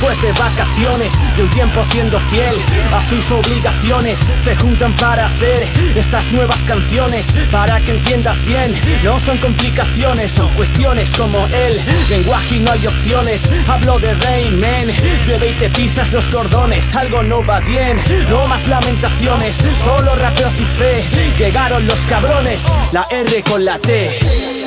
después de vacaciones y un tiempo siendo fiel a sus obligaciones, se juntan para hacer estas nuevas canciones. Para que entiendas bien, no son complicaciones, son cuestiones como el lenguaje y no hay opciones. Hablo de Rayman, llueve y te pisas los cordones, algo no va bien, no más lamentaciones, solo rapeos y fe, llegaron los cabrones, la R con la T.